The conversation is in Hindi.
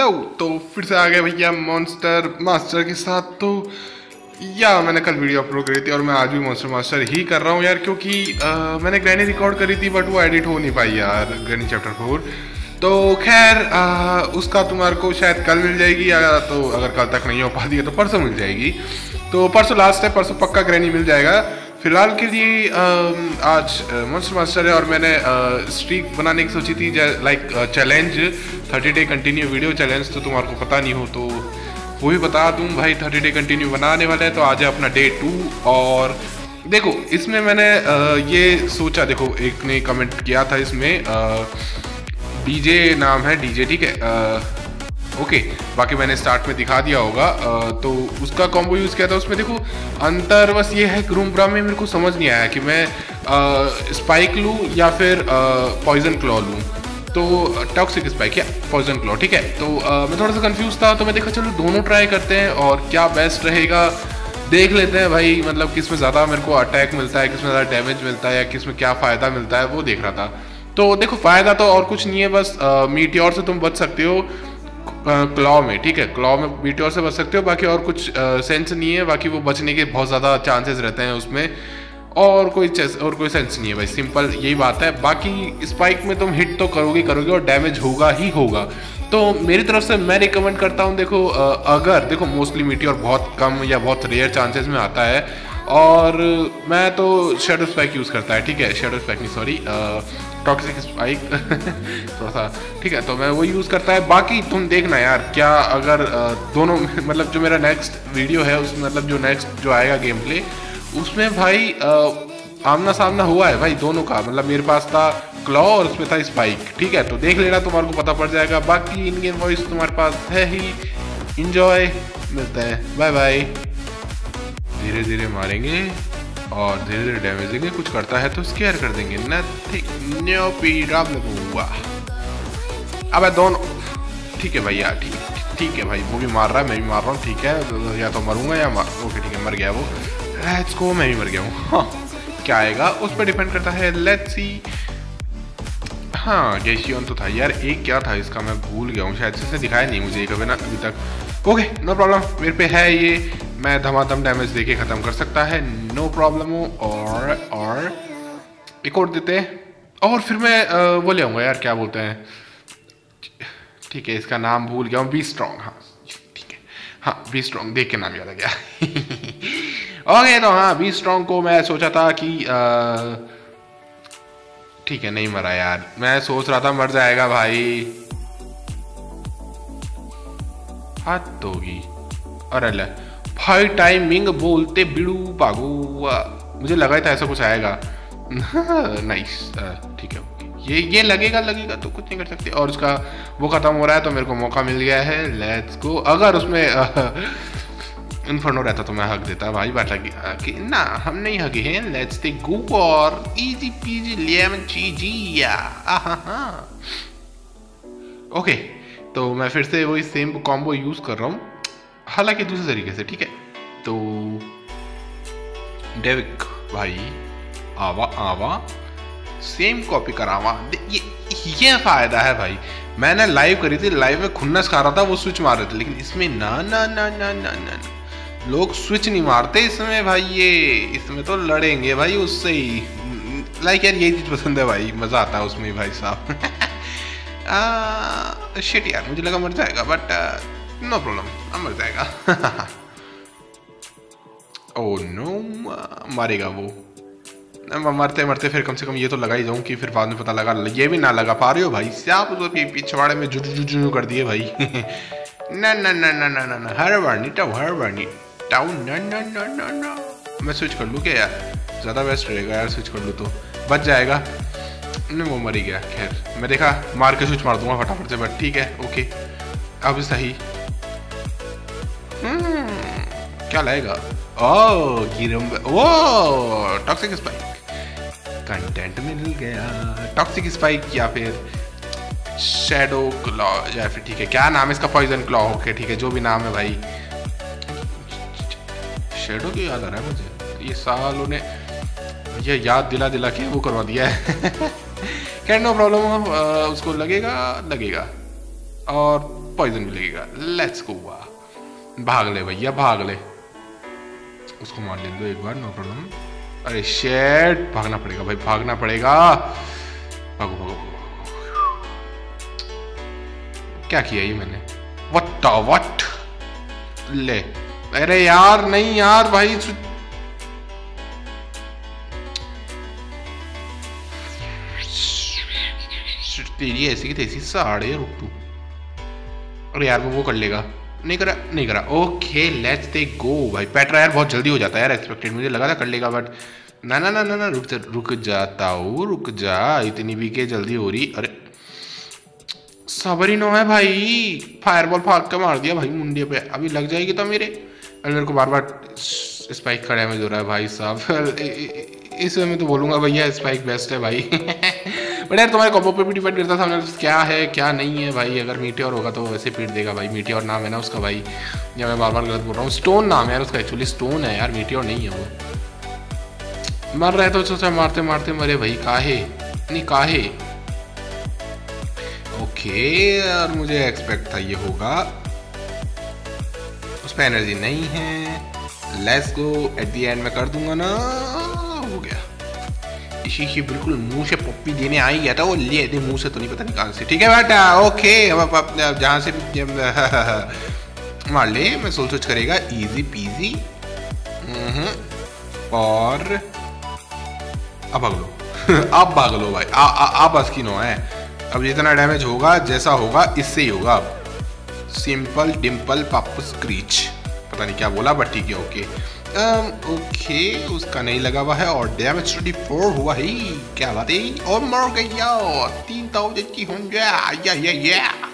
हेलो। तो फिर से आ गए भैया मॉन्स्टर मास्टर के साथ। तो या मैंने कल वीडियो अपलोड करी थी और मैं आज भी मॉन्स्टर मास्टर ही कर रहा हूँ यार, क्योंकि मैंने ग्रैनी रिकॉर्ड करी थी बट वो एडिट हो नहीं पाई यार, ग्रैनी चैप्टर 4। तो खैर उसका तुम्हारे को शायद कल मिल जाएगी, या तो अगर कल तक नहीं हो पाती है तो परसों मिल जाएगी। तो परसों लास्ट है, परसों पक्का ग्रैनी मिल जाएगा। फिलहाल के लिए आज मॉन्स्टर मास्टर है और मैंने स्ट्रीक बनाने की सोची थी, like challenge 30 day continue video challenge. तो तुम्हारे को पता नहीं हो तो वो भी बता दूँ भाई, 30 डे कंटिन्यू बनाने वाले हैं। तो आज है अपना डे 2 और देखो इसमें मैंने ये सोचा, देखो एक ने कमेंट किया था इसमें, डीजे नाम है डीजे, ठीक है ओके, बाकी मैंने स्टार्ट में दिखा दिया होगा। तो उसका कॉम्बो यूज़ किया था, उसमें देखो अंतर बस ये है कि रूम ब्रा में मेरे को समझ नहीं आया कि मैं स्पाइक लूँ या फिर पॉइजन क्लॉ लूँ। तो टॉक्सिक स्पाइक या पॉइजन क्लॉ, ठीक है। तो मैं थोड़ा सा कंफ्यूज था, तो मैं देखा चलो दोनों ट्राई करते हैं और क्या बेस्ट रहेगा देख लेते हैं भाई, मतलब किस में ज़्यादा मेरे को अटैक मिलता है, किस में ज़्यादा डैमेज मिलता है, या किस में क्या फ़ायदा मिलता है, वो देख रहा था। तो देखो फ़ायदा तो और कुछ नहीं है, बस मीटियोर से तुम बच सकते हो क्लॉ में, ठीक है, क्लॉ में मीटियोर से बच सकते हो, बाकी और कुछ सेंस नहीं है। बाकी वो बचने के बहुत ज़्यादा चांसेस रहते हैं उसमें, और कोई सेंस नहीं है भाई, सिंपल यही बात है। बाकी स्पाइक में तुम हिट तो करोगे और डैमेज होगा ही होगा। तो मेरी तरफ से मैं रिकमेंड करता हूँ, देखो अगर देखो मोस्टली मीटियोर बहुत कम या बहुत रेयर चांसेस में आता है, और मैं तो शेडो स्पाइक यूज़ करता है, ठीक है, शेडो स्पाइक नहीं सॉरी टॉक्सिक स्पाइक थोड़ा सा, ठीक है। तो मैं वो यूज़ करता है। बाकी तुम देखना यार क्या अगर दोनों, मतलब जो मेरा नेक्स्ट वीडियो है उस, मतलब जो नेक्स्ट जो आएगा गेम प्ले, उसमें भाई आमना सामना हुआ है भाई दोनों का, मतलब मेरे पास था क्लॉ और उसमें था स्पाइक, ठीक है। तो देख लेना, तुम्हारे को पता पड़ जाएगा। बाकी इन गेम वॉइस तुम्हारे पास है ही, इंजॉय, मिलते हैं, बाय बाय। धीरे धीरे मारेंगे और धीरे धीरे डैमेज देंगे, कुछ करता है तो स्केयर कर देंगे। अबे दोनों ठीक है भैया, ठीक है भाई, वो भी मार रहा है मैं भी मार रहा हूँ, ठीक है, या तो मरूंगा या मार, ओके ठीक है मर गया वो, लेट्स गो, मैं भी मर गया हूँ। हाँ क्या आएगा उस पर डिपेंड करता है, लेट्स सी। हाँ जैशियन तो था यार, एक क्या था इसका मैं भूल गया हूँ, शायद इसने दिखाया नहीं मुझे कभी ना अभी तक। ओके नो प्रॉब्लम, मेरे पे है ये, मैं धमाधम डैमेज देके ख़त्म कर सकता है, नो प्रॉब्लम हो। और एक और देते हैं और फिर मैं वो ले आऊँगा यार, क्या बोलते हैं, ठीक है इसका नाम भूल गया हूँ, बी स्ट्रॉन्ग, हाँ ठीक है, हाँ बी स्ट्रॉन्ग देख के नाम याद आ गया। ओके तो हाँ बी स्ट्रॉन्ग को मैं सोचा था कि ठीक है नहीं मरा यार, मैं सोच रहा था मर जाएगा भाई, हाथ दोगी अरे ले भाई, टाइमिंग बोलते बिड़ू पागुआ, मुझे लगा था ऐसा कुछ आएगा। नाइस ठीक है, ये लगेगा तो कुछ नहीं कर सकते। और उसका वो खत्म हो रहा है तो मेरे को मौका मिल गया है, लेट्स गो। अगर उसमें इन्फर्नो रहता तो मैं हक देता भाई, बात लगी ना, हम नहीं हगे हैं, लेट्स टेक गो और इजी पीजी लेमन चीजी या ओके। तो मैं फिर से वही सेम कॉम्बो यूज़ कर रहा हूँ, हालांकि दूसरे तरीके से, ठीक है। तो डेविक भाई आवा सेम कॉपी करावा, ये फायदा है भाई। मैंने लाइव करी थी, लाइव में खुन्नस खा रहा था, वो स्विच मार रहे थे, लेकिन इसमें ना ना ना ना ना ना लोग स्विच नहीं मारते इसमें भाई, ये इसमें तो लड़ेंगे भाई उससे ही, लाइक यार यही चीज़ पसंद है भाई, मज़ा आता है उसमें भाई साहब। शिट यार मुझे लगा मर जाएगा बट नो प्रॉब्लम, अब मर जाएगा। ओह नो मारेगा वो, मरते मरते फिर कम से कम ये तो लगा ही जाऊँ कि फिर बाद में पता लगा ये भी ना लगा पा रहे हो भाई, आप तो पिछवाड़े में जुजू कर दिए भाई। ना ना ना ना ना ना ना हर बार नहीं टाउ ना ना ना ना ना। मैं स्विच कर लूँ क्या यार, ज़्यादा बेस्ट रहेगा यार, स्विच कर लूँ तो बच जाएगा। नहीं वो मर ही गया, खैर मैं देखा मार के स्विच मार दूंगा फटाफट से, बट ठीक है ओके अब सही। क्या लाएगा, ओह टॉक्सिक स्पाइक, कंटेंट मिल गया, टॉक्सिक स्पाइक या फिर शेडो क्लॉ या फिर ठीक है क्या नाम है इसका, पॉइजन क्लॉ, ओके ठीक है जो भी नाम है भाई। शेडो क्यों याद आ रहा है मुझे, ये सालों ने ये याद दिला के वो करवा दिया है। खैर नो प्रॉब्लम, उसको लगेगा और पॉइजन भी लगेगा। लेट्स गो, भाग ले भैया भाग ले, उसको मार ले दो एक बार, नो प्रॉब्लम। अरे शेट, भागना पड़ेगा भाई, भागना पड़ेगा, भागो भागो। क्या किया ये मैंने? What what? ले, अरे यार नहीं यार भाई, तेरी ऐसी की तैसी साढ़े रुकू। अरे यार वो कर लेगा, नहीं करा नहीं करा। Okay let's take go. भाई पैट रहा यार, बहुत जल्दी हो जाता है यार, एक्सपेक्टेड मुझे लगा था कर लेगा, बट ना ना ना ना ना, रुक जाता हूँ, रुक जा, इतनी भी के जल्दी हो रही। अरे सबर ही ना है भाई, फायरबॉल फाक का मार दिया भाई मुंडे पे, अभी लग जाएगी तो मेरे। अरे मेरे को बार बार स्पाइक का डैमेज हो रहा है भाई साहब, इस समय तो बोलूँगा भैया स्पाइक बेस्ट है भाई। बट यार तुम्हारे कॉम्बो पे भी डिपेंड करता था क्या है क्या नहीं है भाई। अगर मीटियोर होगा तो वैसे पीट देगा भाई, मीटियोर नाम है ना उसका भाई, या मैं बार बार गलत बोल रहा हूँ। स्टोन नाम है यार उसका, एक्चुअली स्टोन है यार, मीटियोर नहीं है वो। मर रहे तो सोचा मारते मारते मरे भाई, काहे नहीं काहे। ओके यार मुझे एक्सपेक्ट था ये होगा, उस पर एनर्जी नहीं है। Let's go, at the end मैं कर दूंगा ना, हो गया। इसी बिल्कुल मुंह से पप्पी देने आ ही गया था वो, लिए थे मुंह से तो नहीं पता निकाल से। ठीक है बेटा, ओके अब जहाँ से मार ले, मैं सोच सोच करेगा, इजी पीजी। और अब भाग लो, अब भाग लो भाई, आप बस की नो है। अब जितना डैमेज होगा जैसा होगा इससे ही होगा। सिंपल डिम्पल पापू स्क्रीच, पता नहीं क्या बोला बट ठीक है। ओके ओके, उसका नहीं लगा हुआ है और डैमेज 34 हुआ है, क्या बात है। और मर गया 3000 की होंगे, या